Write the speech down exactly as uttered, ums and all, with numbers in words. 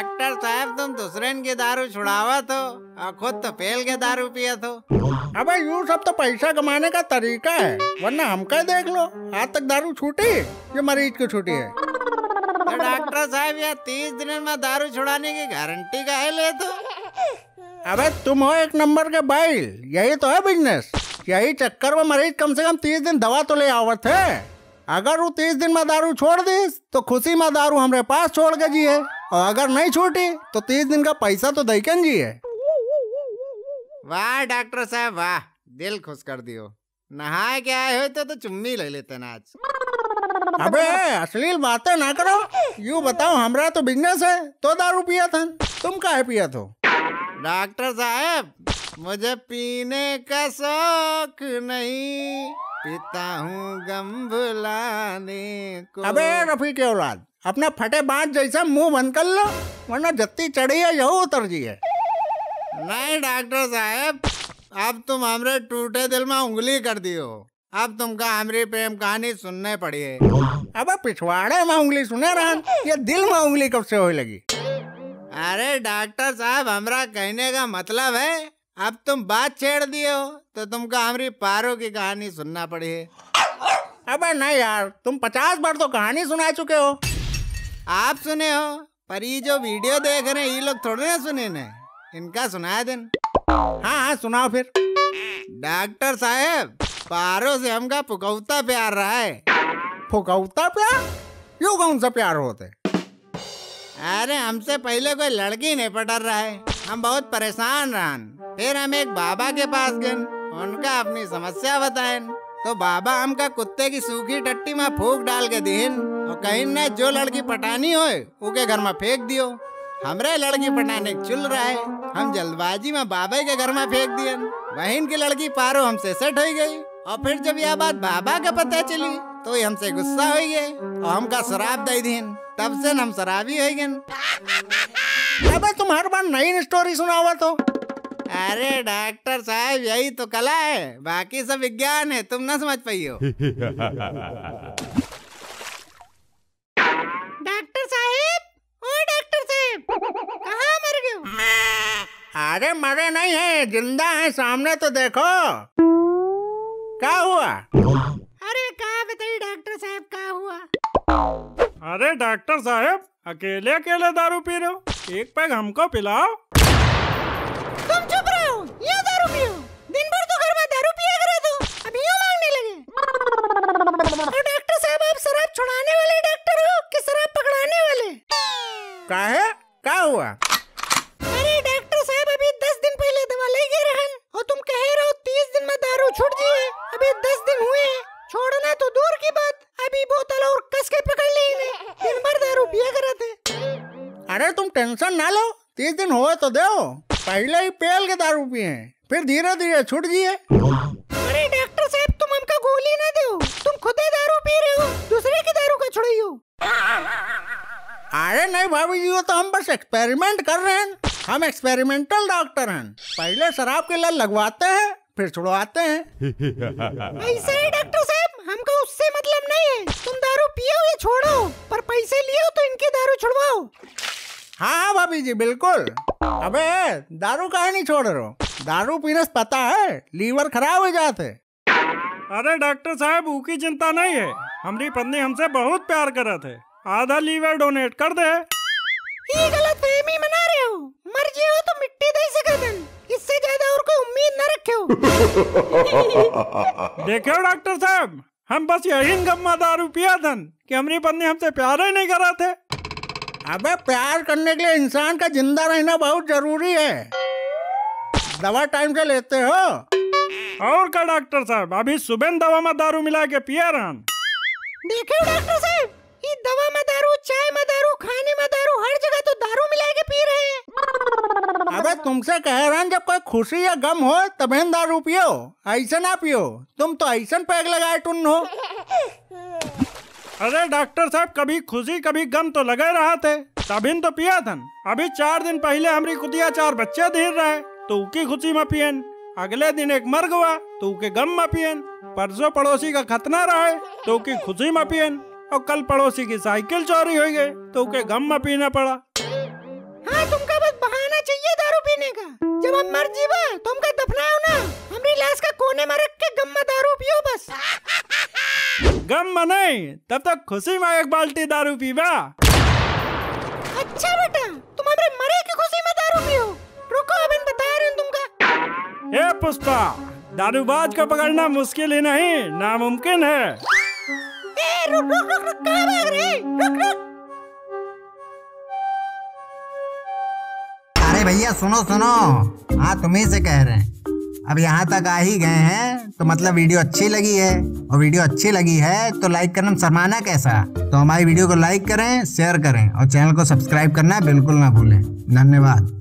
Doctor साहब तुम दूसरे के दारू छुड़ावा तो और खुद तो फेल के दारू पिया तो। अबे यूँ सब तो पैसा कमाने का तरीका है, वरना हमका देख लो, आज तक दारू छूटी ये मरीज की छूटी है। तो डॉक्टर साहब यार तीस दिन में दारू छुड़ाने की गारंटी का है ले तो। अबे तुम हो एक नंबर के बाइल, यही तो है बिजनेस। यही चक्कर में मरीज कम से कम तीस दिन दवा तो ले आवत है। अगर वो तीस दिन में दारू छोड़ दी तो खुशी में दारू हमारे पास छोड़ के जी है, और अगर नहीं छूटी तो तीस दिन का पैसा तो दैकन जी है। वाह डॉक्टर साहब वाह, दिल खुश कर दियो। नहाए के आए हो तो, तो चुम्मी ले लेते ना आज। अबे अश्लील बातें ना करो, यूँ बताओ हमारा तो बिजनेस है तो दारू पिया था, तुम काहे पिया थो? डॉक्टर साहब मुझे पीने का शौक नहीं, पीता हूँ गम भुलाने को। अबे रफी के औलाद अपना फटे बाँच जैसा मुंह बंद कर लो, वरना जत्ती चढ़ी है यही उतर जी है। नहीं डॉक्टर साहब अब तुम हमरे टूटे दिल में उंगली कर दियो, अब तुमका हमरी प्रेम कहानी सुनने पड़ी है। अबे पिछवाड़े में उंगली सुने रहा, ये दिल में उंगली कब से होने लगी? अरे डॉक्टर साहब हमरा कहने का मतलब है अब तुम बात छेड़ दिए हो तो तुमका हमारी पारो की कहानी सुनना पड़ी है। अबे नहीं यार, तुम पचास बार तो कहानी सुना चुके हो। आप सुने हो, पर ये जो वीडियो देख रहे हैं ये लोग थोड़े ना सुने ने, इनका सुनाया देन। हाँ हाँ सुनाओ फिर। डॉक्टर साहब पारो से हमका फुकौता प्यार रहा है। फुकौता प्यार? यूँ कौन सा प्यार होते? अरे हमसे पहले कोई लड़की नहीं पटर रहा है, हम बहुत परेशान रहा, फिर हम एक बाबा के पास गए, उनका अपनी समस्या बताएं, तो बाबा हमका कुत्ते की सूखी टट्टी में फूक डाल के दिन और कहीं ना जो लड़की पटानी हो उके घर में फेंक दियो। हमरे लड़की पटाने चुल रहा है, हम जल्दबाजी में बाबा के घर में फेंक दिए, वहीं की लड़की पारो हमसे सेट हो गई, और फिर जब यह बात बाबा का पता चली तो हमसे गुस्सा हो गए और हमका शराब दे दिन, तब से हम शराबी हो गए। अबे तुम हर बार नई स्टोरी सुनावा तो। अरे डॉक्टर साहब यही तो कला है, बाकी सब विज्ञान है, तुम ना समझ पाई हो। डॉक्टर साहब ओ डॉक्टर साहब कहाँ मर गए? अरे मरे नहीं है, जिंदा है, सामने तो देखो। क्या हुआ? अरे कहाँ बताइए डॉक्टर साहब क्या हुआ? अरे डॉक्टर साहब अकेले अकेले दारू पी रहे हो, एक पैग हमको पिलाओ। तुम चुप रहो, ये दारू पियो, दिन भर तो घर में दारू पिया कर रहे हो, अब यूं मांगने लगे। तो डॉक्टर साहब आप शराब छुड़ाने वाले डॉक्टर हो कि शराब पकड़ाने वाले? का है का हुआ? अरे डॉक्टर साहब अभी दस दिन पहले दवा ले गए रहन और तुम कह रहे हो तीस दिन में दारू छूट जी है, अभी दस दिन हुए, छोड़ना तो दूर की बात, अभी बोतल और कस के पकड़ ली, दिन भर दारू पिया कर रहे थे। अरे तुम टेंशन ना लो, तीस दिन हुए तो दो, पहले ही पेल के दारू पिए फिर धीरे धीरे छूट जिए। अरे डॉक्टर साहब तुम हमका गोली ना दो, तुम खुद ही दारू पी रहे हो, दूसरे की दारू का छुड़ी हो। अरे नहीं भाभी जी, वो तो हम बस एक्सपेरिमेंट कर रहे हैं, हम एक्सपेरिमेंटल डॉक्टर हैं, पहले शराब के लत लगवाते हैं फिर छुड़वाते हैं। ऐसा है डॉक्टर साहब, हमको उससे मतलब नहीं है, तुम दारू पियो या छोड़ो, पर पैसे लियो तो इनकी दारू छुड़वाओ। हाँ हाँ भाभी जी बिल्कुल। अबे दारू काहे नहीं छोड़ रहे हो, दारू पीने से पता है लीवर खराब हो जाते। अरे डॉक्टर साहब उसकी चिंता नहीं है, हमारी पत्नी हमसे बहुत प्यार कर रहे थे, आधा लीवर डोनेट कर दे। ये गलत फहमी मना रहे हो, मर्जी हो तो मिट्टी दे सकते, इससे ज्यादा और कोई उम्मीद न रखे हो। देखो डॉक्टर साहब हम बस यही गम में दारू पिया धन कि हमारी पत्नी हमसे प्यार ही नहीं कर रहे थे। अबे प्यार करने के लिए इंसान का जिंदा रहना बहुत जरूरी है, दवा टाइम से लेते हो। और क्या डॉक्टर साहब, अभी सुबह दवा में दारू मिला के पिया रहन। देखो डॉक्टर साहब ये दवा में दारू, चाय में दारू, खाने में दारू, हर जगह तो दारू मिला के पी रहे हैं। अबे तुमसे कह रहा हूँ जब कोई खुशी या गम हो तभी दारू पियो, ऐसा ना पियो, तुम तो ऐसा पैग लगाए टुन हो। अरे डॉक्टर साहब कभी खुशी कभी गम तो लगे रहा थे, तभी तो पिया था। अभी चार दिन पहले हमारी कुतिया चार बच्चे धीर रहे तो उनकी खुशी में पियन, अगले दिन एक मर्ग हुआ तो उनके गम में पियन, परसों पड़ोसी का खतना रहा तो उनकी खुशी में पियन, और कल पड़ोसी की साइकिल चोरी हो गई तो उके गम में पीना पड़ा। हम मर जीवा तुमका दफनाओ ना, हमरी लाश का कोने में रख के गम में दारू पियो बस। गम में नहीं, तब तक खुशी में एक बाल्टी दारू पीवा। अच्छा बेटा, तुम हमरे मरे की खुशी में दारू पियो। रुको अब इन बता रहे हैं तुमका। ए पुष्पा, दारूबाज को पकड़ना मुश्किल ही नहीं नामुमकिन है। ए रुक रुक रुक रुक, कहाँ भाग रही? रुक रुक। भैया सुनो सुनो, हाँ तुम्ही से कह रहे हैं, अब यहाँ तक आ ही गए हैं तो मतलब वीडियो अच्छी लगी है, और वीडियो अच्छी लगी है तो लाइक करना शर्माना कैसा। तो हमारी वीडियो को लाइक करें, शेयर करें और चैनल को सब्सक्राइब करना बिल्कुल ना भूलें। धन्यवाद।